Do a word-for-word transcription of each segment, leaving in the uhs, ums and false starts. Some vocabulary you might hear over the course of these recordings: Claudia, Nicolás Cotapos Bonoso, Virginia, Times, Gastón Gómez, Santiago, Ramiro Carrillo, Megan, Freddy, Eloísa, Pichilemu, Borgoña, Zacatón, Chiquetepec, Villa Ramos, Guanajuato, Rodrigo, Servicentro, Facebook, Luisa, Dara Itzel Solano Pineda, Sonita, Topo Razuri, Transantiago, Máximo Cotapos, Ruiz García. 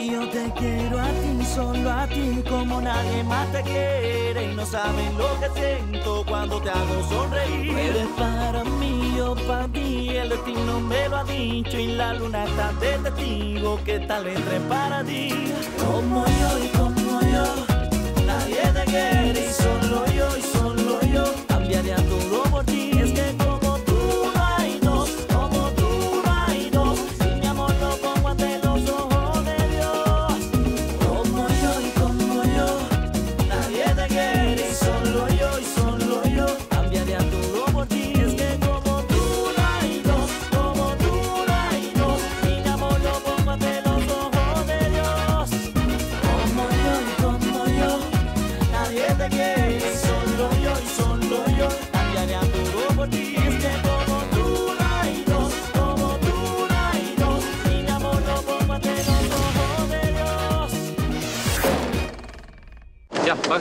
Y yo te quiero a ti, solo a ti, como nadie más te quiere. Y no sabes lo que siento cuando te hago sonreír. Tú eres para mí, yo para ti, el destino me lo ha dicho. Y la luna está de testigo que tal entre para ti. Como yo y como yo, nadie te quiere. Y solo yo y solo yo, cambiaría todo por ti. Es que como tú no hay dos, como tú no hay dos. Si mi amor lo pongo ante los ojos.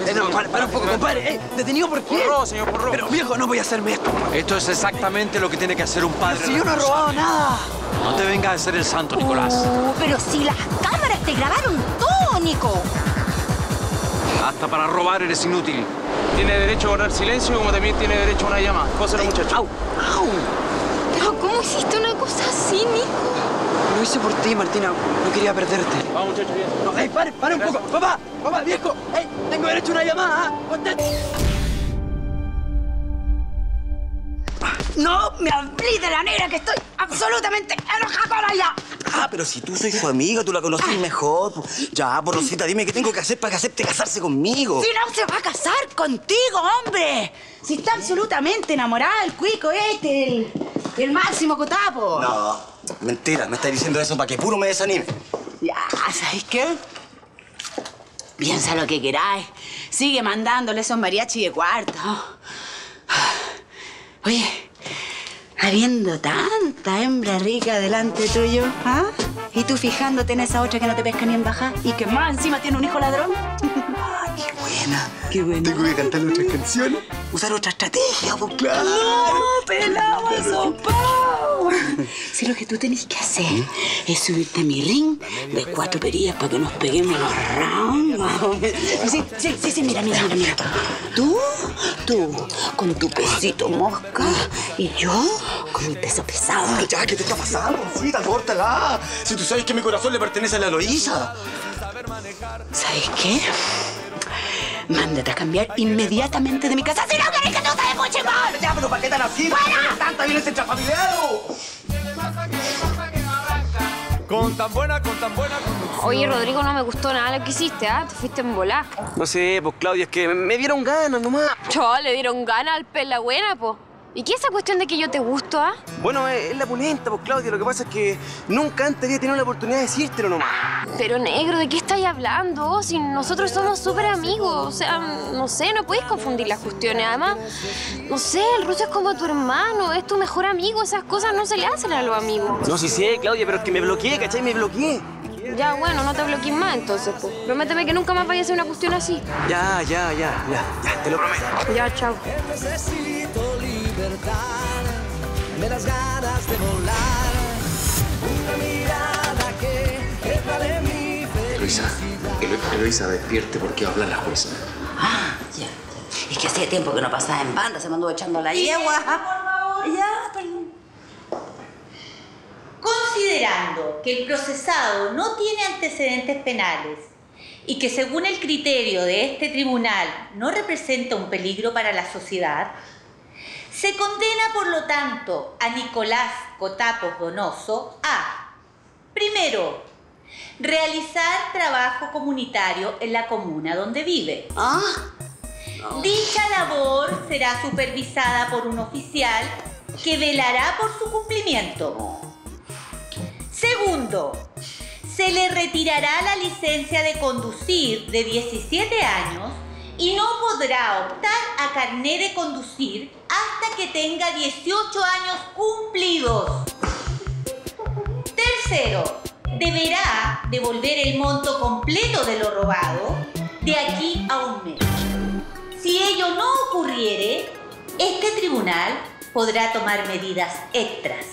Eh, no, para, para un poco, compadre. Eh, ¿Detenido por qué? Por robo, señor, por robo. Pero, viejo, no voy a hacerme esto. Esto es exactamente lo que tiene que hacer un padre. Pero si yo no he robado nada. No te vengas a hacer el santo, Nicolás. Oh, pero si las cámaras te grabaron todo, Nico. Hasta para robar eres inútil. Tiene derecho a guardar silencio, como también tiene derecho a una llamada. Cóselo, muchacho. Au, au. Pero, ¿cómo hiciste una cosa así, Nico? Lo hice por ti, Martina. No quería perderte. Vamos, muchachos, bien. No, ¡ey, pare, pare un poco! ¡Papá! ¡Papá, viejo! ¡Ey, tengo derecho a una llamada! ¿Eh? ¡No me hablé de la negra, que estoy absolutamente enojada con ella! Ah, pero si tú soy su amiga, tú la conoces ah. mejor. Ya, por Rosita, dime qué tengo que hacer para que acepte casarse conmigo. Si no se va a casar contigo, hombre. Si está absolutamente enamorada del cuico este, el, el Máximo Cotapos. No. Mentira, me está diciendo eso para que puro me desanime. Ya, ¿sabes qué? Piensa lo que queráis. Sigue mandándole esos mariachis de cuarto. Oye, habiendo tanta hembra rica delante tuyo, ¿ah? Y tú fijándote en esa otra que no te pesca ni en baja y que más encima tiene un hijo ladrón. ¡Ah, qué buena! ¡Qué buena! Tengo que cantar otras canciones, usar otra estrategia, pues claro. ¡No, pelado, eso, pavo! Si lo que tú tenés que hacer ¿Mm? es subirte a mi ring de cuatro perillas para que nos peguemos los rounds. Sí, sí, sí, sí, mira, mira, mira, mira. Tú, tú, con tu pesito mosca y yo con mi peso pesado. Ay, ya, ¿qué te está pasando, Rosita? ¡Córtala! Si tú sabes que mi corazón le pertenece a la Eloísa. ¿Sabes qué? Mándate a cambiar inmediatamente de mi casa. ¡Si no querés que no te escuche más! ¡Ya, pero para qué tan así! ¡Fuera! ¡Tanta violencia intrafamiliar! Con tan buena, con tan buena... Oye, Rodrigo, no me gustó nada lo que hiciste, ¿ah? ¿eh? Te fuiste en volar. No sé, pues, Claudia, es que me, me dieron ganas nomás. Chau, le dieron ganas al pelabuena, po. ¿Y qué es esa cuestión de que yo te gusto, ah? ¿eh? Bueno, es la pulenta, pues, Claudia. Lo que pasa es que nunca antes había tenido la oportunidad de decírtelo nomás. Pero, negro, ¿de qué estáis hablando? Si nosotros somos súper amigos. O sea, no sé, no podéis confundir las cuestiones. Además, no sé, el ruso es como tu hermano, es tu mejor amigo. Esas cosas no se le hacen a los amigos. No, sí sé, Claudia, pero es que me bloqueé, ¿cachai? Me bloqueé. Ya, bueno, no te bloquees más, entonces, pues. Prométeme que nunca más vayas a hacer una cuestión así. Ya, ya, ya, ya, ya, te lo prometo. Ya, chao. De las ganas de volar, una mirada que entra de mi felicidad. Luisa, Eloísa, despierte porque va a hablar la jueza. Ah, ya. Es que hacía tiempo que no pasaba en banda, se me anduvo echando la yegua. Por favor. Ya, perdón. Considerando que el procesado no tiene antecedentes penales y que según el criterio de este tribunal no representa un peligro para la sociedad, se condena, por lo tanto, a Nicolás Cotapos Bonoso a, primero, realizar trabajo comunitario en la comuna donde vive. ¿Ah? No. Dicha labor será supervisada por un oficial que velará por su cumplimiento. Segundo, se le retirará la licencia de conducir de diecisiete años y no podrá optar a carné de conducir hasta que tenga dieciocho años cumplidos. Tercero, deberá devolver el monto completo de lo robado de aquí a un mes. Si ello no ocurriere, este tribunal podrá tomar medidas extras.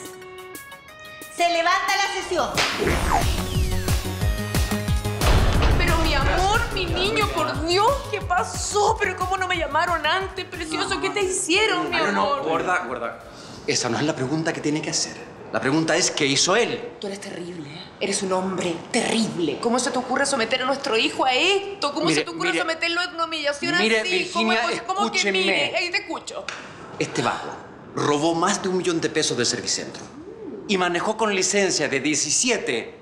Se levanta la sesión. Dios, ¿qué pasó? Pero ¿cómo no me llamaron antes, precioso? ¿Qué te hicieron, mi amor? No, no, gorda, gorda. Esa no es la pregunta que tiene que hacer. La pregunta es, ¿qué hizo él? Tú eres terrible, ¿eh? Eres un hombre terrible. ¿Cómo se te ocurre someter a nuestro hijo a esto? ¿Cómo mire, se te ocurre mire, someterlo a una humillación mire, así? Virginia, ¿Cómo, ¿Cómo que mire? Ahí te escucho. Este vago robó más de un millón de pesos del Servicentro y manejó con licencia de diecisiete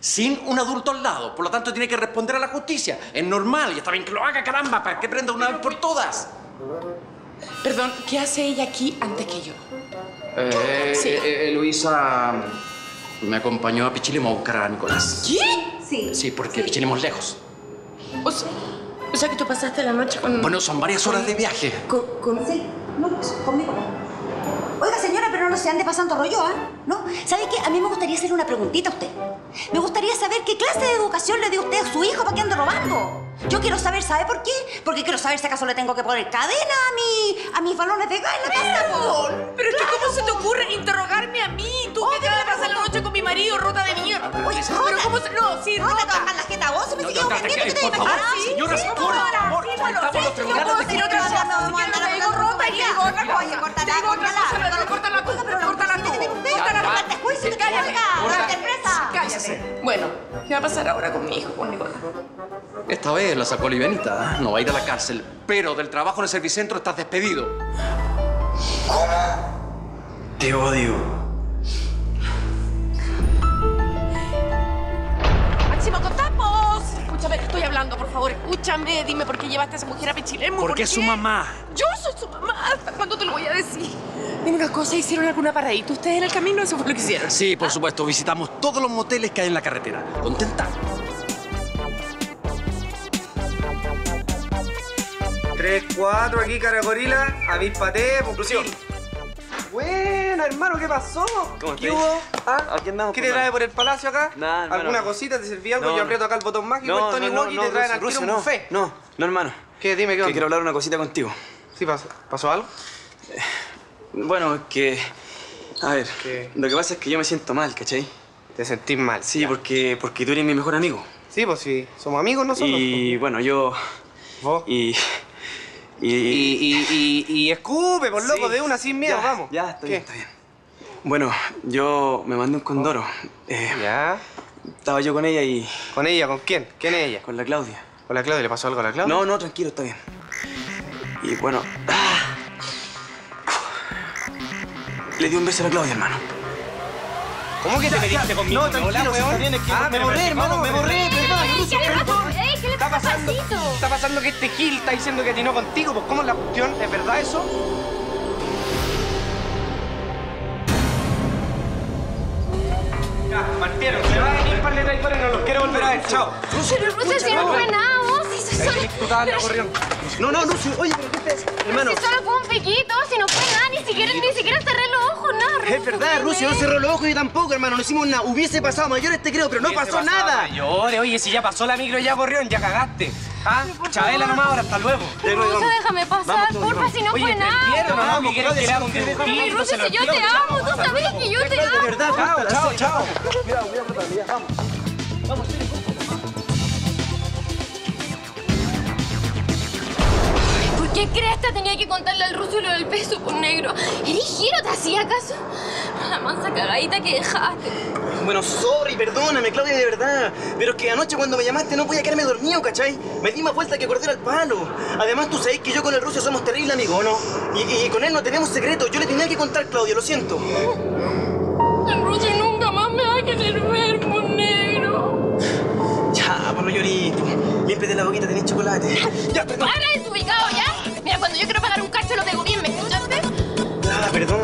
sin un adulto al lado. Por lo tanto, tiene que responder a la justicia. Es normal y está bien que lo haga, caramba, para que prenda una vez por todas. Perdón, ¿qué hace ella aquí antes que yo? Eh, sí. eh, eh, Luisa me acompañó a Pichilemu a buscar a Nicolás. ¿Qué? Sí. Sí, porque sí. Pichilemu es lejos. O sea, o sea, que tú pasaste la noche con... Bueno, son varias horas de viaje. ¿Con...? con... Sí, no, con Nicolás. Oiga, señora, pero no se ande pasando rollo, ¿ah? ¿eh? ¿No? ¿Sabe qué? A mí me gustaría hacerle una preguntita a usted. Me gustaría saber qué clase de educación le dio usted a su hijo para que ande robando. Yo quiero saber, ¿sabe por qué? Porque quiero saber si acaso le tengo que poner cadena a, mi, a mis balones de gas en la casa. Pero, pero es que claro, ¿cómo se te ocurre interrogarme a mí? Tú que acabas de pasar la noche con mi marido, rota de mierda. Oye, rota. ¿Pero cómo se...? No, sí, rota. Rota, baja la jeta a vos y me sigues ofendiendo. ¿Qué te imaginas? Por favor, señoras, por favor. Estamos los tribunales de justicia. No, no, no, digo rota y digo otra cosa. Córtala, córtala. Córtala tú, córtala tú. Córtala tú, córtala tú. Cállate, cállate. Bueno, ¿qué va a pasar ahora con mi hijo, con Nicolás? Esta vez la sacó livianita. No va a ir a la cárcel. Pero del trabajo en el Servicentro estás despedido. ¿Cómo? Te odio. ¡Máximo Cotapos! Escúchame, estoy hablando, por favor. Escúchame. Dime por qué llevaste a esa mujer a Pichilemu. Porque ¿Por es su mamá. Yo soy su mamá. ¿Hasta cuándo te lo voy a decir? Dime una cosa, ¿hicieron alguna paradita ustedes en el camino? ¿Eso fue lo que hicieron? Sí, por ¿Ah? supuesto. Visitamos todos los moteles que hay en la carretera. Contenta. tres, cuatro, aquí, caragorila, avispate, conclusión. Bueno, hermano, ¿qué pasó? ¿Cómo ¿Qué hubo? ¿Ah? ¿Qué nada? te trae por el palacio acá? Nada, hermano. ¿Alguna cosita? ¿Te servía algo? No, yo aprieto acá el botón mágico, no, el Tony no, no, y te no, traen al tiro un buffet. No, no, hermano. ¿Qué? Dime, ¿qué onda? Que quiero hablar una cosita contigo. ¿Sí pasó? ¿Pasó algo? Eh, bueno, es que... A ver, ¿Qué? lo que pasa es que yo me siento mal, ¿cachai? ¿Te sentís mal? Sí, ya. porque porque tú eres mi mejor amigo. Sí, pues sí. Somos amigos nosotros. Y bueno, yo... ¿Vos? Y... Y, y, y, y, y escupe, por loco, sí, de una sin miedo, ya, vamos. Ya, está bien, está bien. Bueno, yo me mandé un condoro. Oh. Eh, ya. Estaba yo con ella y... ¿Con ella? ¿Con quién? ¿Quién es ella? Con la Claudia. ¿Con la Claudia? ¿Le pasó algo a la Claudia? No, no, tranquilo, está bien. Y bueno... Ah. Le di un beso a la Claudia, hermano. ¿Cómo que te metiste conmigo? No, tranquilo, weón. Es que ah, me borré, hermano, me borré, perdón. Está pasando, está pasando que este Gil está diciendo que atinó contigo. Pues, ¿cómo es la cuestión? ¿Es verdad eso? Ya, partieron. Se va a venir para el traidor y no los quiero volver a ver. Chao. Pero no sé si no fue nada, vos. Si solo... No, no, no. Oye, pero ¿qué te pasa, hermano? Si solo fue un piquito, si no fue nada, ni siquiera, ni siquiera cerré los ojos, nada. Es verdad, Rusio, no cerró los ojos yo tampoco, hermano. No hicimos nada. Hubiese pasado mayores, te creo, pero no pasó nada. Mayores, oye, si ya pasó la micro, ya corrió, ya cagaste. ¿Ah? Chabela nomás, ahora, hasta luego. Rusio, déjame pasar, porfa, si no fue nada. Vamos, que Rusio, si yo te amo, tú sabes que yo te amo. De verdad, chao, chao. Cuidado, cuidado, cuidado, vamos. Vamos, chile, ¿qué cresta tenía que contarle al Rusio lo del peso por negro? ¿Eres giro? ¿Te hacía acaso? La mansa cagadita que dejaste. Bueno, sorry, perdóname, Claudia, de verdad. Pero es que anoche cuando me llamaste no podía quedarme dormido, ¿cachai? Me di más vuelta que cordero al palo. Además, tú sabés que yo con el Rusio somos terribles amigos, ¿no? Y, y con él no tenemos secretos. Yo le tenía que contar, Claudia, lo siento. El Rusio nunca más me va a querer ver por negro. Ya, por lo llorito. Límpiate la boquita, tenés chocolate. Ya, perdón. ¡Para desubicado, ya! Mira, cuando yo quiero pagar un cacho, lo pego bien, ¿me escuchaste? Ah, perdón.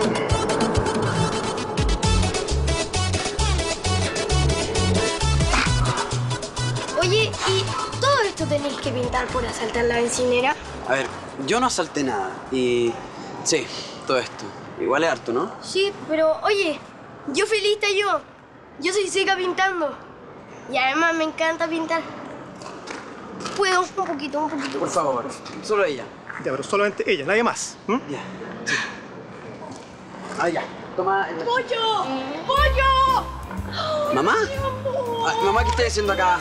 Oye, ¿y todo esto tenéis que pintar por asaltar la bencinera? A ver, yo no asalté nada. Y... sí, todo esto. Igual es harto, ¿no? Sí, pero oye, yo fui lista yo. Yo soy seca pintando. Y además me encanta pintar. ¿Puedo? Un poquito, un poquito. Por favor, solo ella. Ya, pero solamente ella, nadie más. ¿Mm? Ya. Sí. Ah, ya. Toma... El... ¡Pollo! ¡Pollo! ¡Mamá! Ay, mamá, ¿qué estás haciendo acá?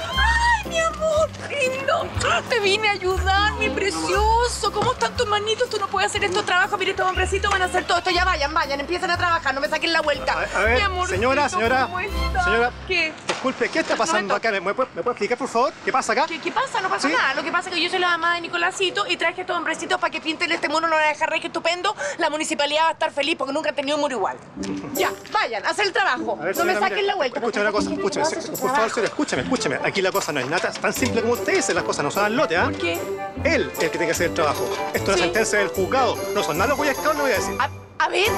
¡Ay, mi amor lindo. Te vine a ayudar, mi precioso. ¿Cómo están tus manitos? Tú no puedes hacer estos trabajos. Mire, estos hombrecitos van a hacer todo esto. Ya vayan, vayan. Empiezan a trabajar. No me saquen la vuelta. A ver, a ver, mi amor, señora, lindo, señora. ¿Cómo está? Señora. ¿Qué? Disculpe, ¿qué está pasando acá? ¿Me, me, ¿Me puede explicar, por favor? ¿Qué pasa acá? ¿Qué, qué pasa? No pasa ¿Sí? nada. Lo que pasa es que yo soy la mamá de Nicolásito y traje estos hombrecitos para que pinten este muro. No van a dejar rey, que estupendo. La municipalidad va a estar feliz porque nunca ha tenido un muro igual. Ya, vayan, haz el trabajo. Ver, no me saquen mire, la vuelta. Escucha una cosa, escúchame. Por favor, señor, escúchame, escúchame. Aquí la cosa no es nada tan simple como ustedes dicen. Las cosas no son al lote, ¿ah? ¿eh? ¿Por qué? Él es el que tiene que hacer el trabajo. Esto es ¿Sí? la sentencia del juzgado. No son nada los guayascados, lo voy a decir. A, a ver,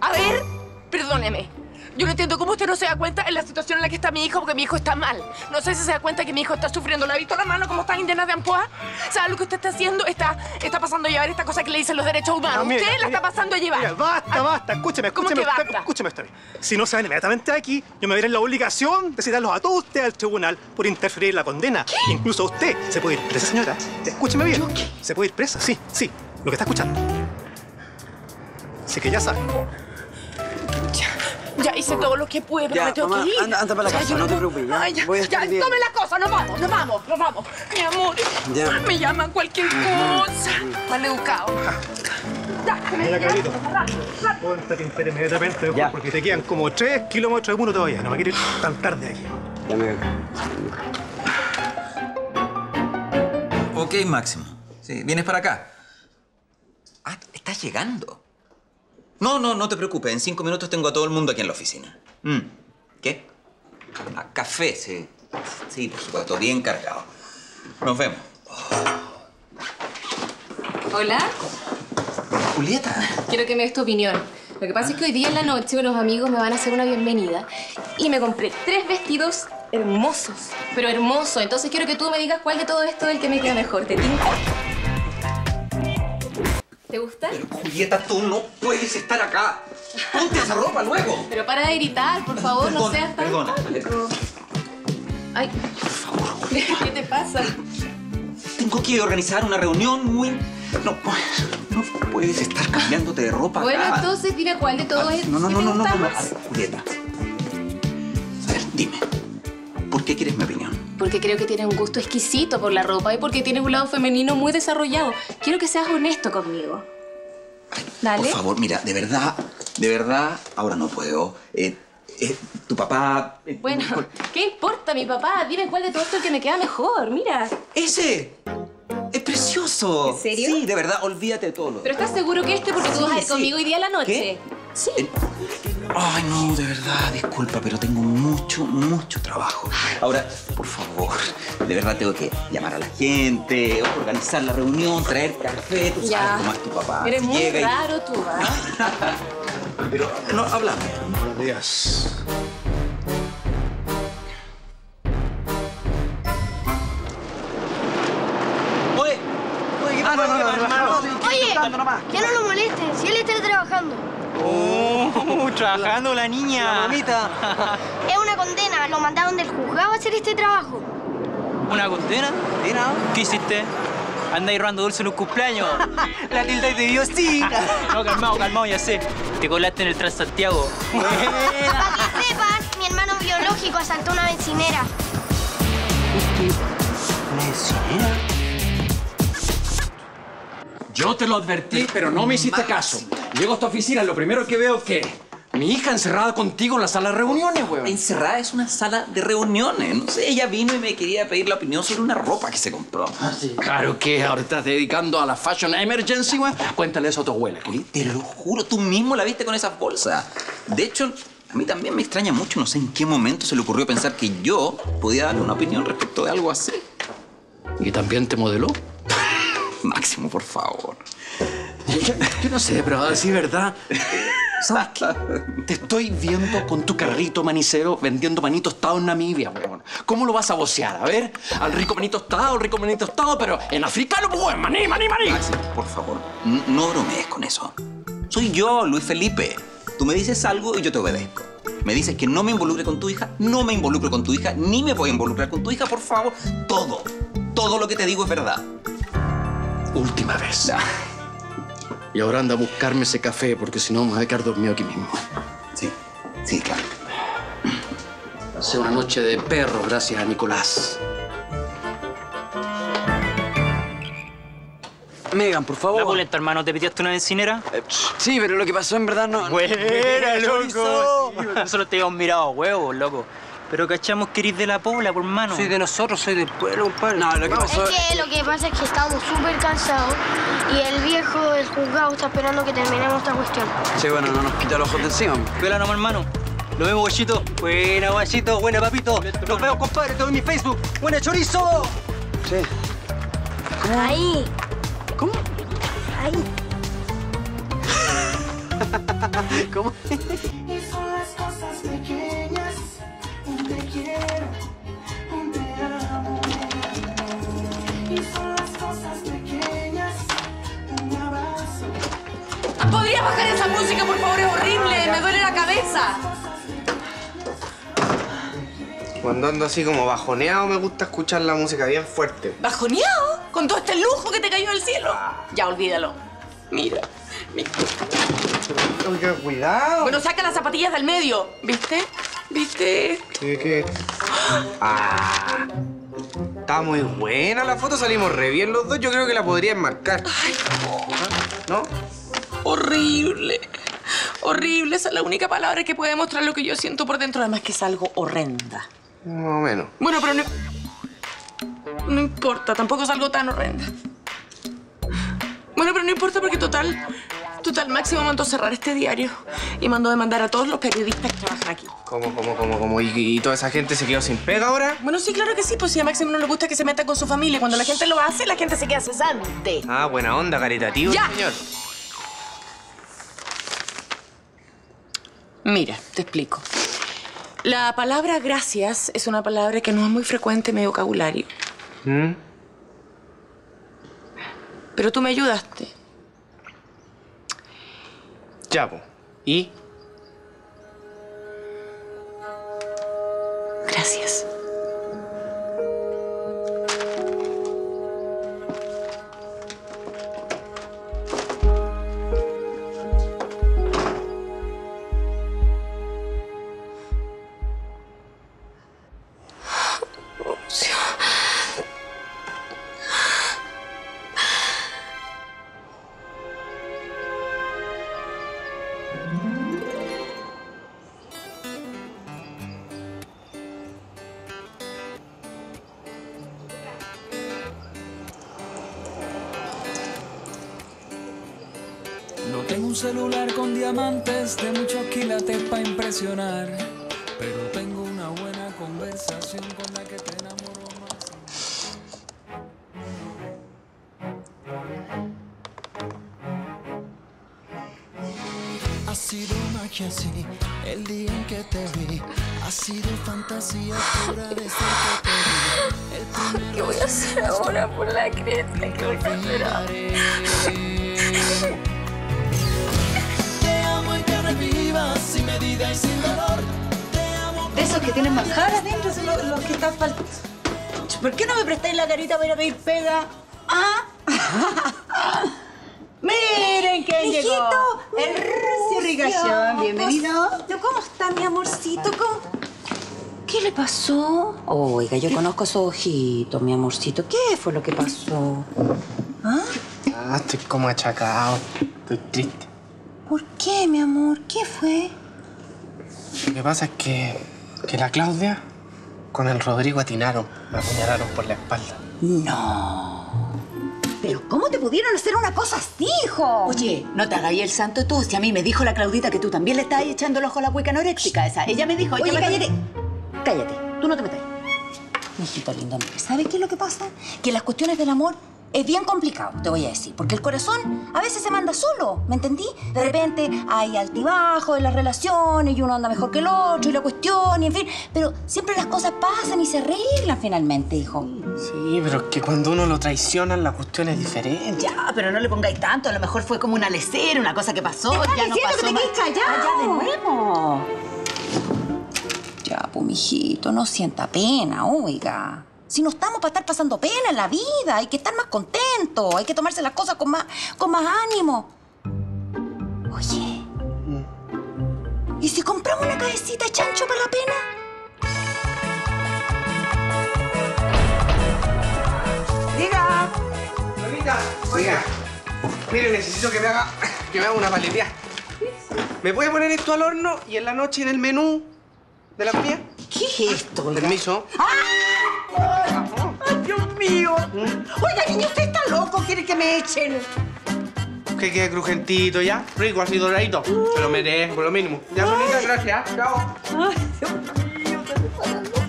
a ver, perdóneme. Yo no entiendo cómo usted no se da cuenta en la situación en la que está mi hijo, porque mi hijo está mal. No sé si se da cuenta que mi hijo está sufriendo. ¿La ha visto la mano como está indena de ampoa? ¿Sabe lo que usted está haciendo? Está, está pasando a llevar esta cosa que le dicen los derechos humanos. No, mira, usted mira, la está pasando a llevar. Mira, basta, ah, basta. Escúcheme, escúcheme. Basta? Escúcheme esta vez. Si no se van inmediatamente aquí, yo me veré en la obligación de citarlos a todos ustedes al tribunal por interferir en la condena. ¿Qué? Incluso usted se puede ir presa, señora. Escúcheme bien. ¿Yo qué? Se puede ir presa, sí, sí. Lo que está escuchando. Así que ya sabe. Ya hice todo lo que pude, pero ya, me tengo mamá, que ir. Anda, anda para la casa, ya, no, no te preocupes. Ya, ay, ya, voy a estar ya bien. Tome la cosa, nos vamos, nos vamos, nos vamos. Mi amor, ya. Me llaman cualquier cosa. Mal educado. Mira, Carlito. Ponte que entere inmediatamente, porque te quedan como tres kilómetros de uno todavía. No me quiero ir tan tarde aquí. Ya me veo. Ok, Máximo. Sí, vienes para acá. Ah, estás llegando. No, no, no te preocupes. En cinco minutos tengo a todo el mundo aquí en la oficina. Mm. ¿Qué? A café, sí. Sí, por supuesto. Bien cargado. Nos vemos. Oh. ¿Hola? Julieta. Quiero que me des tu opinión. Lo que pasa es que hoy día en la noche unos amigos me van a hacer una bienvenida y me compré tres vestidos hermosos, pero hermosos. Entonces quiero que tú me digas cuál de todo esto es el que me queda mejor. ¿Te tinca? ¿Te gusta? Pero, Julieta, tú no puedes estar acá. Ponte esa ropa luego. Pero para de gritar, por favor, perdona, no seas tan... Perdona, perdona. Ay, por favor, Julieta. ¿Qué te pasa? Tengo que organizar una reunión muy... No, no puedes estar cambiándote de ropa bueno, acá. Entonces dime cuál de todo es... No, no, no, no, no, no, no. A ver, Julieta. A ver, dime. ¿Por qué quieres mi opinión? Porque creo que tienes un gusto exquisito por la ropa y porque tienes un lado femenino muy desarrollado. Quiero que seas honesto conmigo. Ay, dale. Por favor, mira, de verdad, de verdad, ahora no puedo. Eh, eh, tu papá... Eh, bueno, por... ¿qué importa mi papá? Dime cuál de todo esto es el que me queda mejor, mira. ¡Ese! ¡Es precioso! ¿En serio? Sí, de verdad, olvídate de todo. ¿Pero estás seguro que este? Porque tú sí, vas a ir sí. conmigo hoy día a la noche. ¿Qué? Sí. El... Ay, no, de verdad, disculpa, pero tengo mucho, mucho trabajo. Ahora, por favor, de verdad tengo que llamar a la gente, organizar la reunión, traer café, tú ya. sabes cómo es tu papá. Eres si muy raro y... tú, ¿verdad? Pero, no, háblame. Buenos días. Oye, oye, ¿qué ah, no, no, no, no, no, no. Oye, que no lo molesten, si él está trabajando. ¡Oh! ¡Trabajando la niña! La mamita. Es una condena. Lo mandaron del juzgado a hacer este trabajo. ¿Una condena? ¿Condena? ¿Qué hiciste? Andá robando dulce en un cumpleaños. La tilda te dio sí. No, calmado, calmado, ya sé. Te colaste en el Transantiago. Para que sepas, mi hermano biológico asaltó una bencinera. ¿Una bencinera? Yo te lo advertí, pero no me hiciste caso. Llego a esta oficina, lo primero que veo es que mi hija encerrada contigo en la sala de reuniones, weón. Encerrada es una sala de reuniones. No sé, ella vino y me quería pedir la opinión sobre una ropa que se compró. Ah, sí. Claro que ahora estás dedicando a la fashion emergency, weón. Cuéntale eso a tu abuela. Oye, te lo juro, tú mismo la viste con esas bolsas. De hecho, a mí también me extraña mucho. No sé en qué momento se le ocurrió pensar que yo podía darle una opinión respecto de algo así. ¿Y también te modeló? Máximo, por favor. Yo, yo no sé, pero a decir verdad, ¿sabes qué? Te estoy viendo con tu carrito manicero vendiendo manito tostado en Namibia, weón. ¿Cómo lo vas a vocear? A ver, al rico manito tostado, al rico manito tostado, pero en africano, pues, maní, maní, maní. Máximo, por favor, no bromees con eso. Soy yo, Luis Felipe. Tú me dices algo y yo te obedezco. Me dices que no me involucre con tu hija, no me involucro con tu hija, ni me voy a involucrar con tu hija, por favor. Todo, todo lo que te digo es verdad. Última vez. Nah. Y ahora anda a buscarme ese café, porque si no vamos a quedar dormido aquí mismo. Sí, sí, claro. Hace una noche de perro gracias a Nicolás. Megan, por favor. La boleta, hermano. ¿Te piteaste una bencinera? Eh, sí, pero lo que pasó en verdad no... ¡Buena, loco! Sí, nosotros te habíamos mirado huevos, loco. Pero cachamos que eres de la pobla, por mano. Soy de nosotros, soy del pueblo, compadre. No, lo que pasó... Es que lo que pasa es que estamos súper cansados y el viejo del juzgado está esperando que terminemos esta cuestión. Sí, bueno, no nos quita los ojos de encima. Vela nomás, hermano. Nos vemos, guachito. Buena, guachito. Buena, papito. Nos vemos, compadre. Te doy mi Facebook. Buena, chorizo. Sí. ¿Cómo? Ahí. ¿Cómo? Ahí. ¿Cómo? Y son las cosas pequeñas. Un te quiero, un te amo. Y son las cosas pequeñas. Un abrazo. ¿Podrías bajar esa música, por favor? Es horrible. Me duele la cabeza. Cuando ando así como bajoneado, me gusta escuchar la música bien fuerte. ¿Bajoneado? Con todo este lujo que te cayó del cielo. Ya, olvídalo. Mira. Mira. Oiga, cuidado. Bueno, saca las zapatillas del medio. ¿Viste? ¿Viste? ¿Qué? ¿Qué? Ah. Está muy buena la foto. Salimos re bien los dos. Yo creo que la podría enmarcar. Ay. ¿No? Horrible. Horrible. Esa es la única palabra que puede mostrar lo que yo siento por dentro. Además que es algo horrenda. Más o menos. Bueno, pero no... No importa, tampoco es algo tan horrendo. Bueno, pero no importa porque total... Total, Máximo mandó cerrar este diario y mandó demandar a todos los periodistas que trabajan aquí. ¿Cómo, cómo, cómo, cómo? ¿Y, y toda esa gente se quedó sin pega ahora? Bueno, sí, claro que sí, pues si a Máximo no le gusta que se meta con su familia. Cuando la gente lo hace, la gente se queda cesante. Ah, buena onda, caritativo, ya. Señor. Mira, te explico. La palabra gracias es una palabra que no es muy frecuente en mi vocabulario. ¿Mm? Pero tú me ayudaste. Ya, po. ¿Y? Gracias. Celular con diamantes de muchos quilates para impresionar, pero tengo una buena conversación con la que te enamoro más. Ha sido magia así el día en que te vi, ha sido fantasía pura desde que te vi. ¿Qué voy a hacer ahora por la cresta? ¿Qué voy a hacer ahora? Sin medida y sin dolor. De esos que tienen manjar adentro son los, los que están faltando. ¿Por qué no me prestáis la carita para ir a pedir pega? ¿Ah? ¡Miren quién mijito, llegó! ¡Mijito! ¡Irrigación! ¡Bienvenido! ¿Cómo está mi amorcito? ¿Cómo? ¿Qué le pasó? Oiga, yo ¿Qué? Conozco esos ojitos, mi amorcito. ¿Qué fue lo que pasó? ¿Ah? Ah, estoy como achacado. Estoy triste. ¿Por qué, mi amor? ¿Qué fue? Lo que pasa es que, que la Claudia con el Rodrigo atinaron. Me apuñalaron por la espalda. ¡No! ¿Pero cómo te pudieron hacer una cosa así, hijo? Oye, no te hagas el santo tú. Si a mí me dijo la Claudita que tú también le estás echando el ojo a la hueca anoréxica esa. Ella me dijo... Ella Oye, me... cállate. Cállate. Tú no te metas. Mijito lindo, ¿sabes qué es lo que pasa? Que las cuestiones del amor... Es bien complicado, te voy a decir, porque el corazón a veces se manda solo, ¿me entendí? De repente hay altibajos en las relaciones y uno anda mejor que el otro y la cuestión y en fin, pero siempre las cosas pasan y se arreglan finalmente, hijo. Sí, pero es que cuando uno lo traiciona la cuestión es diferente. Ya, pero no le pongáis tanto, a lo mejor fue como una lesera, una cosa que pasó, ¿Te ya no pasó que te más... callado. Allá de nuevo. Ya, pues, mijito, no sienta pena, oiga. Si no estamos para estar pasando pena en la vida, hay que estar más contentos, hay que tomarse las cosas con más, con más ánimo. Oye, ¿y si compramos una cabecita de chancho para la pena? Diga. Sonita, oiga. Mire, necesito que me haga, que me haga una paleteada. ¿Me puede poner esto al horno y en la noche en el menú de la comida? ¿Qué es esto? Oiga. Permiso. ¡Ah! ¡Ay, Dios mío! ¿Mm? Oiga, niño, usted está loco. ¿Quiere que me echen? Que quede crujentito, ¿ya? Rico, así doradito. Se lo merezco, por lo mínimo. Ya, Sonita, gracias. Chao. Ay, Dios mío, te preparan los pedos.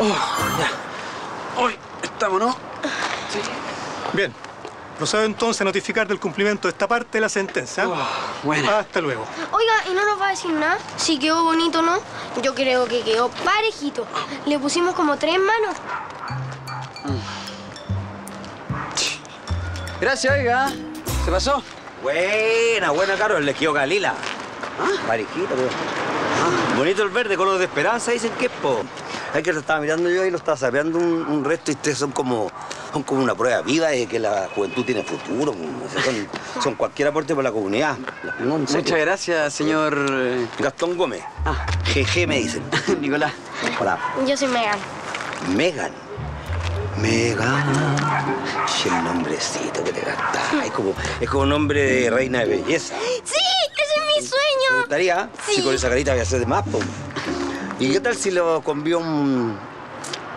Oh, ya. Hoy estamos, ¿no? Sí. Bien. Procedo entonces a notificar del cumplimiento de esta parte de la sentencia. Oh, bueno. Hasta luego. Oiga, ¿y no nos va a decir nada? Si quedó bonito, ¿no? Yo creo que quedó parejito. Le pusimos como tres manos. Mm. Gracias, oiga. ¿Se pasó? Buena, buena, Carol. Le quedó Galila. ¿Ah? Parejito, pero... Ah, bonito el verde, color de esperanza, dicen que es po. Es que lo estaba mirando yo y lo estaba sapeando un, un resto y ustedes son como... Son como una prueba viva de que la juventud tiene futuro. Son, son cualquier aporte para la comunidad. No, muchas gracias, señor... Gastón Gómez. Ah. G G me dicen. Nicolás. Hola. Yo soy Megan. Megan. Megan. Che, el nombrecito que te gastás. Es como, es como un nombre de reina de belleza. ¡Sí! ¡Ese es mi sueño! ¿Te gustaría? Sí. Si con esa carita voy a hacer de más, po. ¿Y qué tal si lo convió un,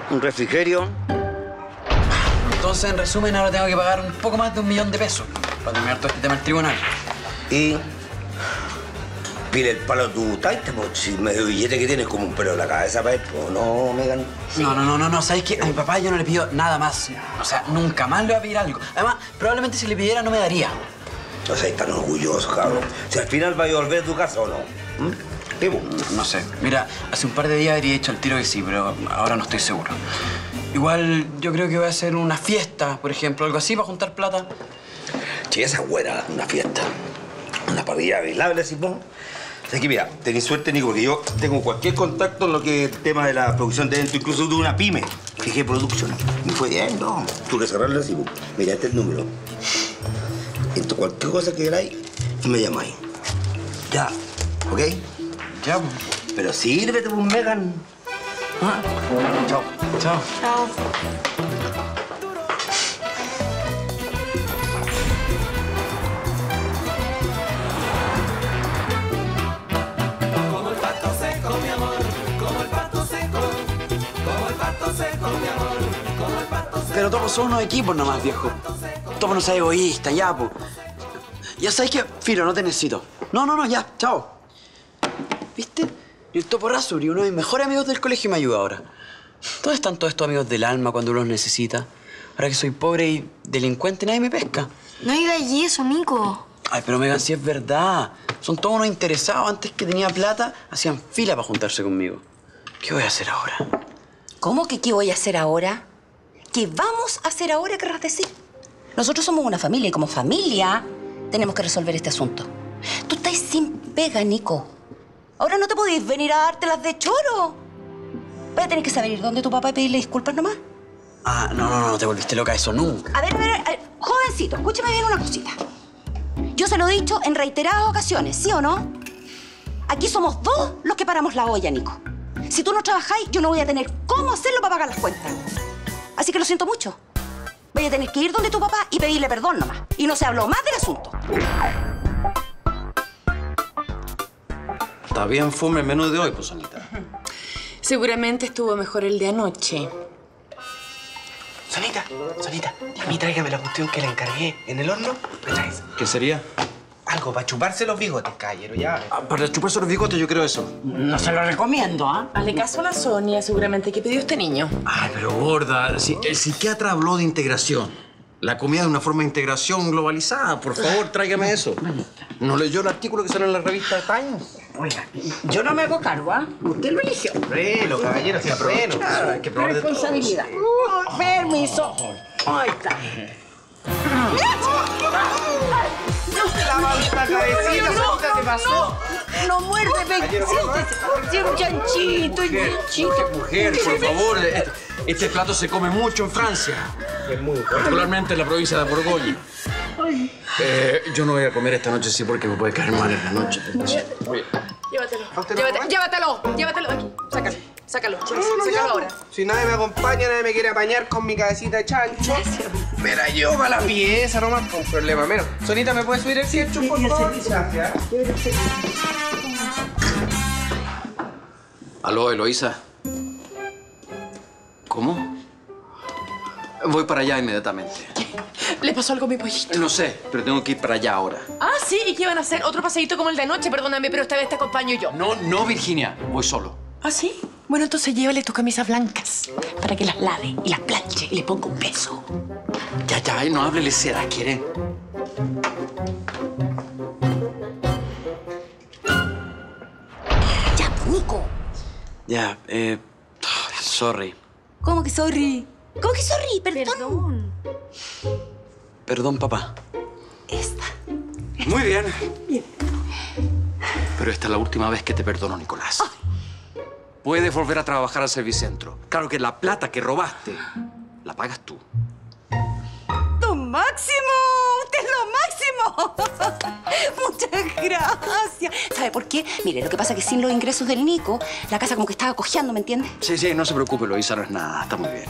un refrigerio? Entonces, en resumen, ahora tengo que pagar un poco más de un millón de pesos para terminar todo este tema del tribunal. Y... pide el palo a tu taita, po. Si medio billete que tienes como un pelo en la cabeza para él, po. No, Megan. Sí. No, no, no, no, no. ¿Sabes qué? A mi papá yo no le pido nada más. O sea, nunca más le voy a pedir algo. Además, probablemente si le pidiera no me daría. No sé, tan orgulloso, cabrón. Si al final va a volver a tu casa o no. ¿Mm? ¿Vivo? No, no sé. Mira, hace un par de días habría hecho el tiro que sí, pero ahora no estoy seguro. Igual yo creo que voy a hacer una fiesta, por ejemplo, algo así para juntar plata. Che, esa es buena, una fiesta. Una parrilla bailable, así, ¿no? Así que mira, tenés suerte, Nico, porque yo tengo cualquier contacto en lo que es el tema de la producción de dentro, incluso tuve una pyme. G G Production. Me fue bien, no. Tuve que cerrarlo así, pues. Mira, este es el número. Entonces, cualquier cosa que queráis, me llamáis. Ya, ¿ok? Ya, pues. Pero sírvete, pues, Megan. Ah. Chao. Chao. Chao. Como el pato seco, mi amor, como el pato seco, como el pato seco, mi amor, como el pato seco. Pero todos son unos equipos nomás, viejo. Todos no seas egoísta, ya, po. Ya sabes que, filo, no te necesito. No, no, no, ya, chao. ¿Viste? Y el Topo Razuri, uno de mis mejores amigos del colegio, me ayuda ahora. ¿Dónde están todos estos amigos del alma cuando uno los necesita? Ahora que soy pobre y delincuente, nadie me pesca. No digas eso, Nico. Ay, pero Megan, sí es verdad. Son todos unos interesados. Antes que tenía plata, hacían fila para juntarse conmigo. ¿Qué voy a hacer ahora? ¿Cómo que qué voy a hacer ahora? ¿Qué vamos a hacer ahora, querrás decir? Nosotros somos una familia y como familia tenemos que resolver este asunto. Tú estás sin pega, Nico. Ahora no te podéis venir a dártelas de choro. Voy a tener que saber ir donde tu papá y pedirle disculpas nomás. Ah, no, no, no, te volviste loca, eso nunca. A ver, a ver, a ver, jovencito, escúchame bien una cosita. Yo se lo he dicho en reiteradas ocasiones, ¿sí o no? Aquí somos dos los que paramos la olla, Nico. Si tú no trabajáis, yo no voy a tener cómo hacerlo para pagar las cuentas. Así que lo siento mucho. Voy a tener que ir donde tu papá y pedirle perdón nomás. Y no se habló más del asunto. Está bien fome el menú de hoy, pues, Sonita. Seguramente estuvo mejor el de anoche. Sonita, Sonita, a mí tráigame la cuestión que la encargué en el horno. ¿Me traes? ¿Qué sería? Algo para chuparse los bigotes, caballero, ya. Ah, para chuparse los bigotes, yo creo eso. No se lo recomiendo, ¿ah? ¿eh? Hazle caso a la Sonia, seguramente, que pidió este niño. Ay, pero gorda, si, el psiquiatra habló de integración. La comida de una forma de integración globalizada. Por favor, tráigame eso. ¿No leyó el artículo que salió en la revista Times? Oiga, yo no me hago cargo, ¿ah? ¿eh? Usted lo eligió. Relo, caballero, se apreno. Claro, hay que probar de todo. Responsabilidad. Uh, permiso. Ahí está. La maldita cabecita, Sonita, te pasó. No muérdeme. Siéntese. Chanchito, chanchito. Mujer, por favor. Este plato se come mucho en Francia. Es muy particularmente en la provincia de Borgoña. Eh, yo no voy a comer esta noche, sí, porque me puede caer mal en la noche. Llévatelo. Llévatelo. Llévatelo. Llévatelo aquí. Sácalo. Sácalo, Chelsea, no, no, sácalo ya, ahora. Si nadie me acompaña, nadie me quiere apañar con mi cabecita de chancho. Pero yo para la pieza nomás, con problema menos. Sonita, ¿me puedes subir el ciencho, por favor? Gracias. Aló, Eloísa. ¿Cómo? Voy para allá inmediatamente. ¿Le pasó algo a mi pollito? No sé, pero tengo que ir para allá ahora. Ah, sí, ¿y qué van a hacer? ¿Otro paseíto como el de anoche? Perdóname, pero esta vez te acompaño yo. No, no, Virginia, voy solo. ¿Ah, sí? Bueno, entonces llévale tus camisas blancas para que las lave y las planche y le ponga un beso. Ya, ya, no háblele seda, ¿quiere? Ya, Nico. Ya, eh... sorry. ¿Cómo que sorry? ¿Cómo que sorry? Perdón. Perdón. Perdón, papá. Esta. Muy bien. Bien. Pero esta es la última vez que te perdono, Nicolás. Ay. Puedes volver a trabajar al Servicentro. Claro que la plata que robaste la pagas tú. ¡Don Máximo! ¡Usted es lo máximo! Muchas gracias. ¿Sabe por qué? Mire, lo que pasa es que sin los ingresos del Nico, la casa como que estaba cojeando, ¿me entiendes? Sí, sí, no se preocupe, Luisa, no es nada. Está muy bien.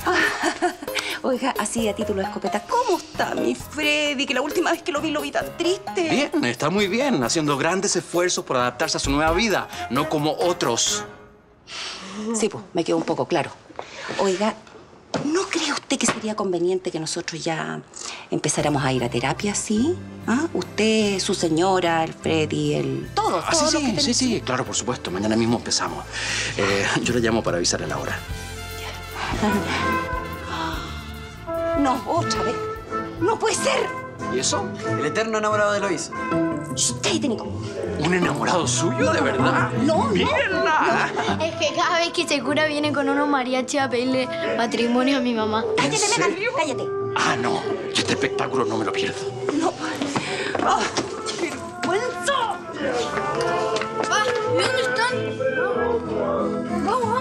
Oiga, así a título de escopeta, ¿cómo está mi Freddy? Que la última vez que lo vi, lo vi tan triste. Bien, está muy bien. Haciendo grandes esfuerzos por adaptarse a su nueva vida, no como otros. Sí, pues, me quedó un poco claro. Oiga, ¿no cree usted que sería conveniente que nosotros ya empezáramos a ir a terapia, sí? ¿Ah? Usted, su señora, el Freddy, el... Todos, ah, todos sí, los que sí, sí, sí, claro, por supuesto. Mañana mismo empezamos. Eh, yo le llamo para avisarle la hora. No, otra vez. ¡No puede ser! ¿Y eso? El eterno enamorado de Luisa. ¡Cállate, Nico! ¿Un enamorado suyo, de verdad? ¡No, no! ¡Mírenla! No. Es que cada vez que se cura viene con unos mariachis a pedirle matrimonio a mi mamá. ¡Cállate, Megan! ¡Cállate! Ah, no. Yo este espectáculo no me lo pierdo. No. ¡Ah! ¡Qué vergüenza! ¡Ah! ¿Y dónde están? ¡Vamos, vamos!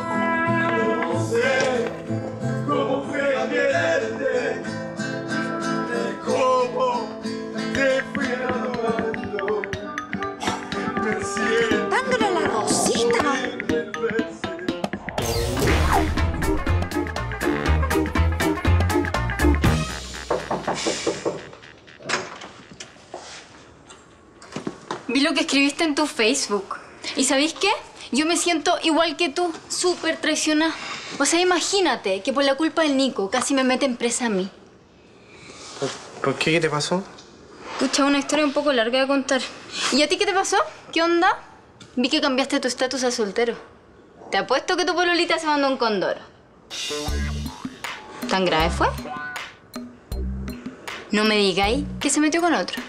No sé cómo fue quererte, de cómo te fui adorando. Me siento... ¡Dándole a la Rosita! Vi lo que escribiste en tu Facebook. ¿Y sabéis qué? Yo me siento igual que tú, súper traicionada. O sea, imagínate que por la culpa del Nico casi me meten presa a mí. ¿Por, por qué? ¿Qué te pasó? Pucha, una historia un poco larga de contar. ¿Y a ti qué te pasó? ¿Qué onda? Vi que cambiaste tu estatus a soltero. Te apuesto que tu pololita se mandó un condoro. ¿Tan grave fue? No me digáis que se metió con otro.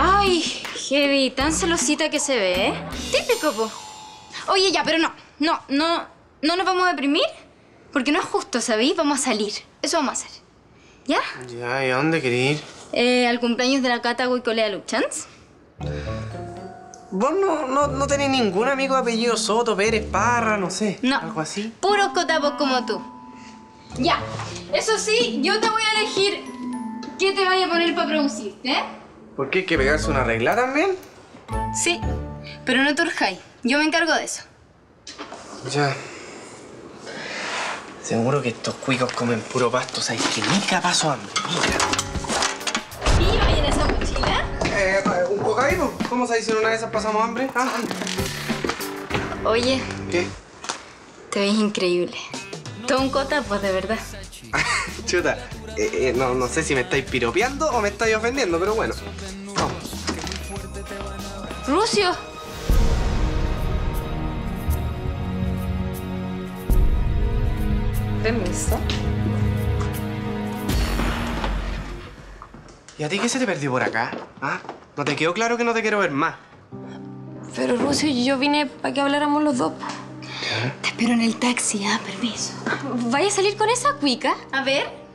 Ay, heavy, tan celosita que se ve, ¿eh? Típico, po. Oye, ya, pero no, no, no, no nos vamos a deprimir porque no es justo, ¿sabéis? Vamos a salir, eso vamos a hacer, ¿ya? Ya, ¿y a dónde querés ir? Eh, al cumpleaños de la Cata y Colea Luchans. Vos no, no, no tenés ningún amigo de apellido Soto, Pérez, Parra, no sé, no, algo así. Puros cotapos como tú. Ya, eso sí, yo te voy a elegir qué te vaya a poner para producirte, ¿eh? ¿Por qué? ¿Hay que pegarse una regla también? Sí, pero no te urjáis. Yo me encargo de eso. Ya. Seguro que estos cuicos comen puro pasto. O sea, es que nunca paso hambre. Mira. ¿Y vaya en esa mochila? Eh, ¿un cocaíno? ¿Cómo se dice una de esas pasamos hambre? Ah. Oye. ¿Qué? Te ves increíble. Todo un cotapo, de verdad. Chuta. Eh, eh, no, no sé si me estáis piropeando o me estáis ofendiendo, pero bueno. Vamos. ¡Rusio! Permiso. ¿Y a ti qué se te perdió por acá? ¿Ah? ¿No te quedó claro que no te quiero ver más? Pero, Rusio, yo vine para que habláramos los dos. ¿Qué? Te espero en el taxi, ah, permiso. ¿Vaya a salir con esa cuica? A ver...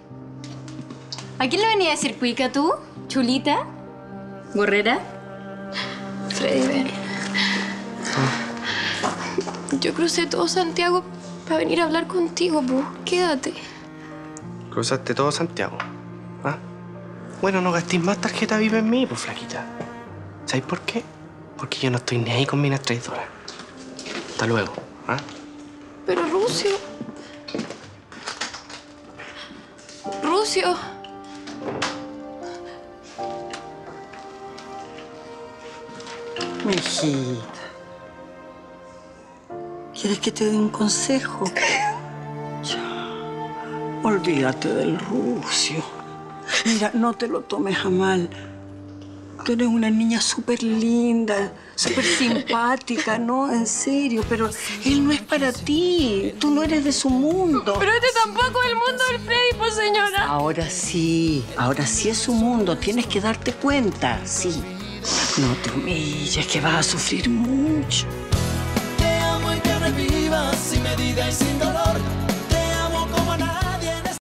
¿A quién le venía a decir cuica tú? ¿Chulita? ¿Gorrera? Freddy, ven. Yo crucé todo Santiago para venir a hablar contigo, po. Quédate. ¿Cruzaste todo Santiago? ¿Ah? Bueno, no gastéis más tarjeta viva en mí, pues, flaquita. ¿Sabéis por qué? Porque yo no estoy ni ahí con minas traidoras. hasta luego. ¿Eh? Pero, Rusio... Rusio... Mi hijita... ¿Quieres que te dé un consejo? Olvídate del Rusio. Mira, no te lo tomes a mal. Tú eres una niña súper linda, súper simpática, ¿no? En serio, pero él no es para ti. Tú no eres de su mundo. Pero este tampoco es el mundo del Freddy, pues, señora. Ahora sí, ahora sí es su mundo. Tienes que darte cuenta, sí. No te humilles, que vas a sufrir mucho. Te amo y que revivas sin medida y sin dolor.